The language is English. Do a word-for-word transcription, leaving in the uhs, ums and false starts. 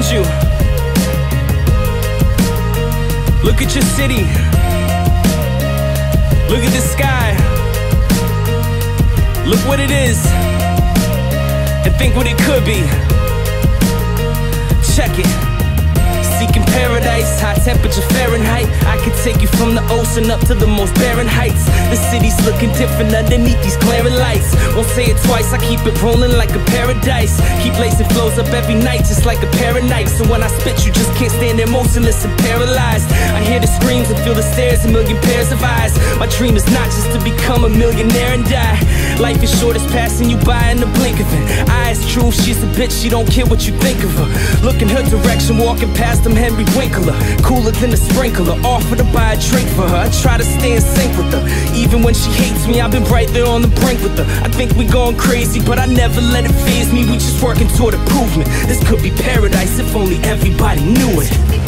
around you. Look at your city. Look at the sky. Look what it is, and think what it could be. Check it. Seeking paradise, high temperature Fahrenheit. I could take you from the ocean up to the most barren heights. The city's looking different underneath these glaring lights. Won't say it twice, I keep it rolling like a paradise. Keep lacing flows up every night just like a pair of knives. So when I spit you just can't stand there motionless and paralyzed. I hear the screams and feel the stares, a million pairs of eyes. My dream is not just to become a millionaire and die. Life is short, it's passing you by in the blink of an eye. It's true, she's a bitch, she don't care what you think of her. Look in her direction, walking past him, Henry Winkler. Cooler than a sprinkler, offer to buy a drink for her. I try to stay in sync with her. Even when she hates me, I've been right there on the brink with her. I think we going crazy, but I never let it faze me. We just working toward improvement. This could be paradise if only everybody knew it.